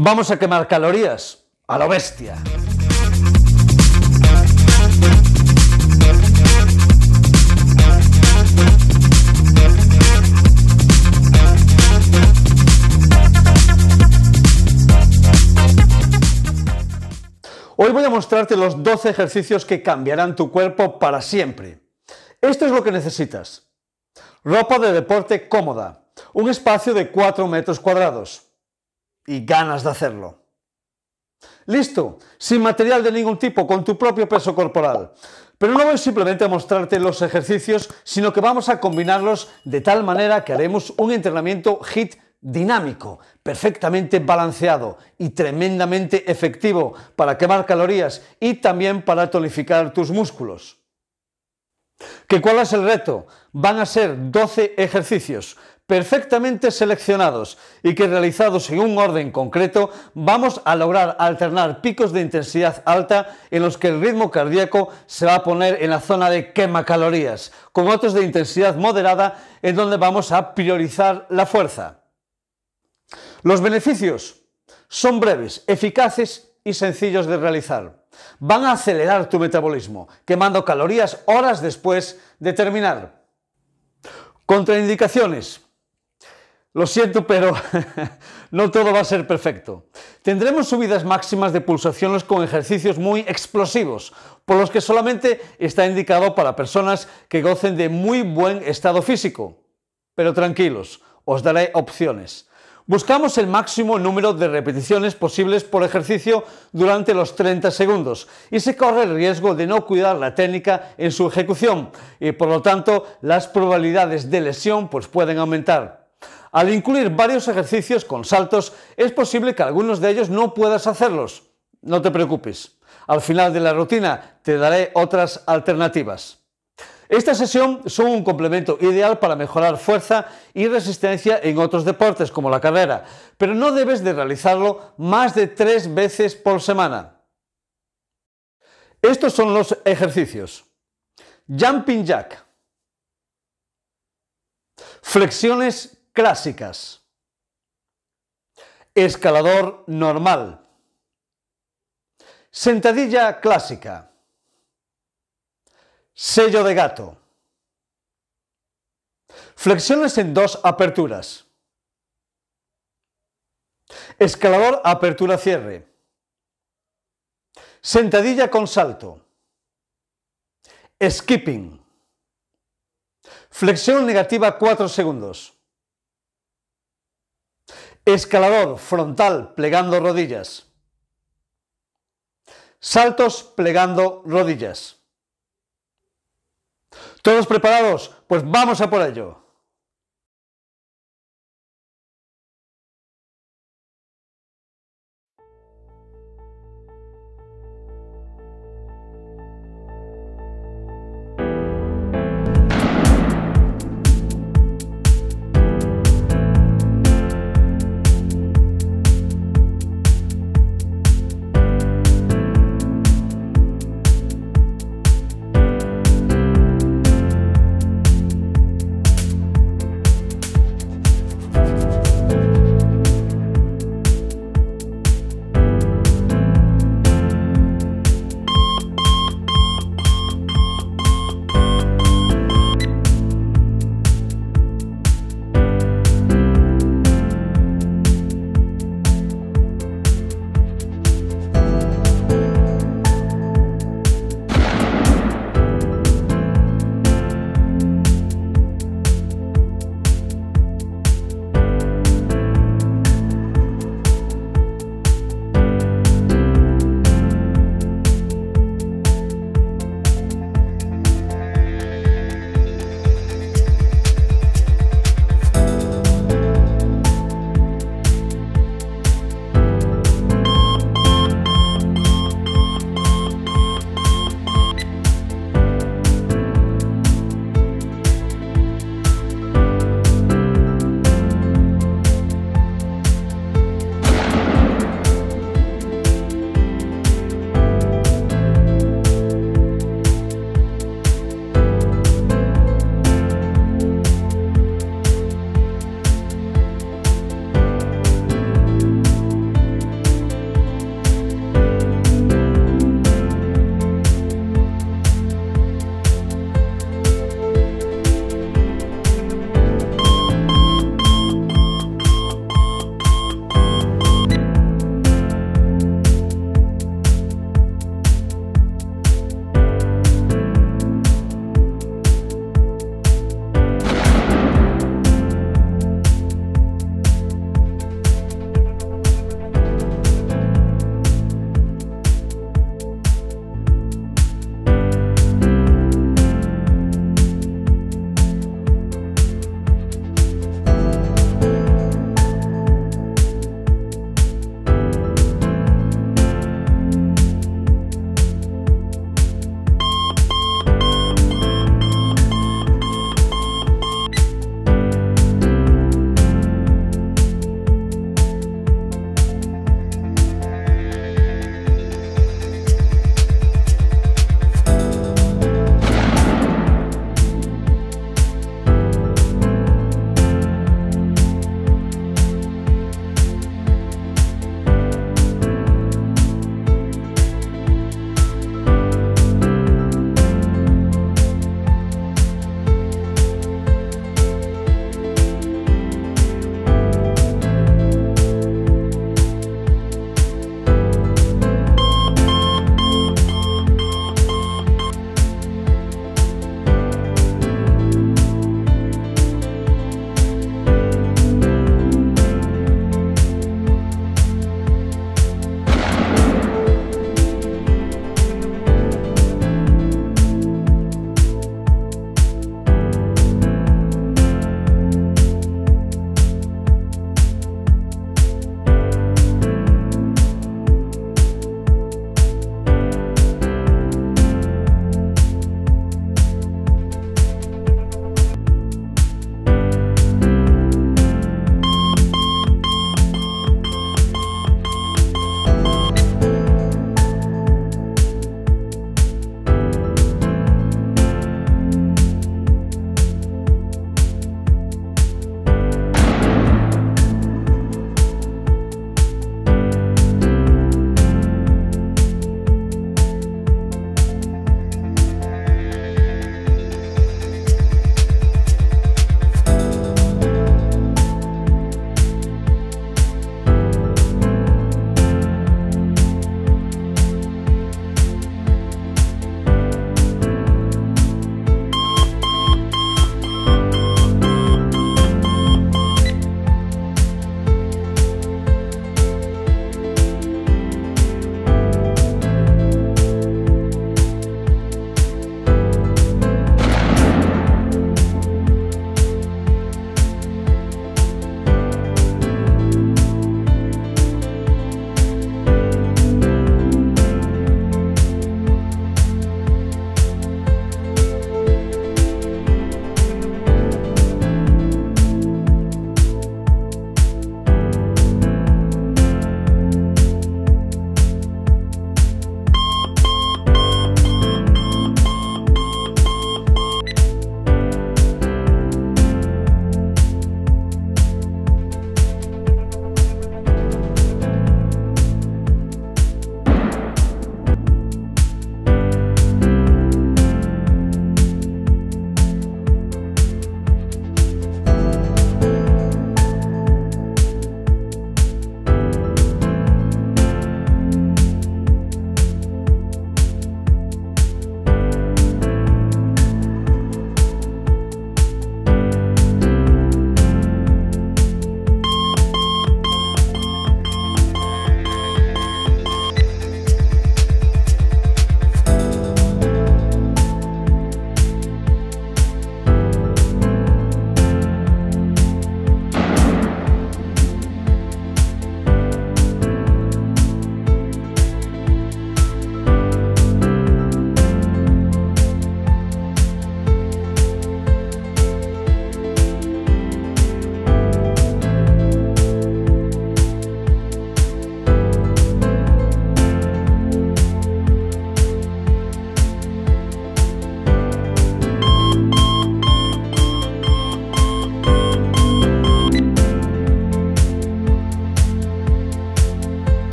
Vamos a quemar calorías a lo bestia. Hoy voy a mostrarte los 12 ejercicios que cambiarán tu cuerpo para siempre. Esto es lo que necesitas. Ropa de deporte cómoda, un espacio de 4 metros cuadrados y ganas de hacerlo. Listo, sin material de ningún tipo, con tu propio peso corporal. Pero no voy simplemente a mostrarte los ejercicios, sino que vamos a combinarlos de tal manera que haremos un entrenamiento HIIT dinámico, perfectamente balanceado y tremendamente efectivo para quemar calorías y también para tonificar tus músculos. ¿Que cuál es el reto? Van a ser 12 ejercicios perfectamente seleccionados y que realizados en un orden concreto vamos a lograr alternar picos de intensidad alta en los que el ritmo cardíaco se va a poner en la zona de quema calorías, con otros de intensidad moderada en donde vamos a priorizar la fuerza. Los beneficios son breves, eficaces y sencillos de realizar. Van a acelerar tu metabolismo, quemando calorías horas después de terminar. Contraindicaciones. Lo siento, pero no todo va a ser perfecto. Tendremos subidas máximas de pulsaciones con ejercicios muy explosivos, por los que solamente está indicado para personas que gocen de muy buen estado físico. Pero tranquilos, os daré opciones. Buscamos el máximo número de repeticiones posibles por ejercicio durante los 30 segundos y se corre el riesgo de no cuidar la técnica en su ejecución y por lo tanto las probabilidades de lesión pues pueden aumentar. Al incluir varios ejercicios con saltos es posible que algunos de ellos no puedas hacerlos. No te preocupes, al final de la rutina te daré otras alternativas. Esta sesión son un complemento ideal para mejorar fuerza y resistencia en otros deportes como la carrera, pero no debes de realizarlo más de 3 veces por semana. Estos son los ejercicios. Jumping jack. Flexiones clásicas. Escalador normal. Sentadilla clásica. Sello de gato. Flexiones en 2 aperturas. Escalador apertura-cierre. Sentadilla con salto. Skipping. Flexión negativa 4 segundos. Escalador frontal plegando rodillas. Saltos plegando rodillas. ¿Todos preparados? Pues vamos a por ello.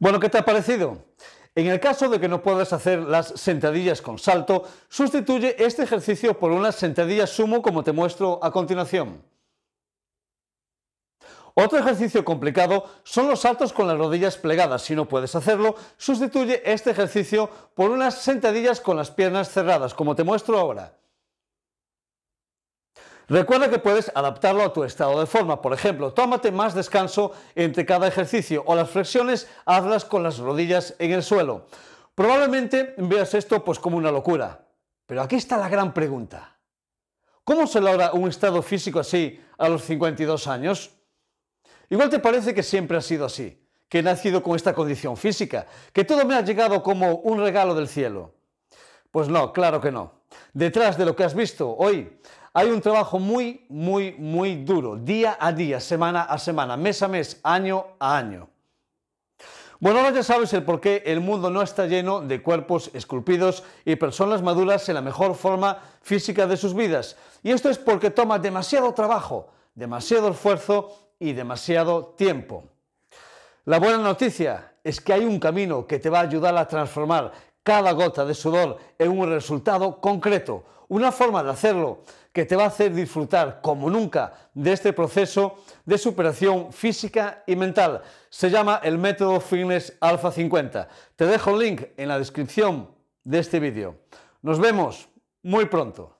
Bueno, ¿qué te ha parecido? En el caso de que no puedas hacer las sentadillas con salto, sustituye este ejercicio por unas sentadillas sumo como te muestro a continuación. Otro ejercicio complicado son los saltos con las rodillas plegadas. Si no puedes hacerlo, sustituye este ejercicio por unas sentadillas con las piernas cerradas, como te muestro ahora. Recuerda que puedes adaptarlo a tu estado de forma. Por ejemplo, tómate más descanso entre cada ejercicio o las flexiones hazlas con las rodillas en el suelo. Probablemente veas esto pues como una locura. Pero aquí está la gran pregunta. ¿Cómo se logra un estado físico así a los 52 años? Igual te parece que siempre ha sido así, que he nacido con esta condición física, que todo me ha llegado como un regalo del cielo. Pues no, claro que no. Detrás de lo que has visto hoy hay un trabajo muy duro, día a día, semana a semana, mes a mes, año a año. Bueno, ahora ya sabes el por qué el mundo no está lleno de cuerpos esculpidos y personas maduras en la mejor forma física de sus vidas. Y esto es porque toma demasiado trabajo, demasiado esfuerzo y demasiado tiempo. La buena noticia es que hay un camino que te va a ayudar a transformar cada gota de sudor en un resultado concreto, una forma de hacerlo que te va a hacer disfrutar como nunca de este proceso de superación física y mental. Se llama el método Fitness Alpha 50. Te dejo el link en la descripción de este vídeo. Nos vemos muy pronto.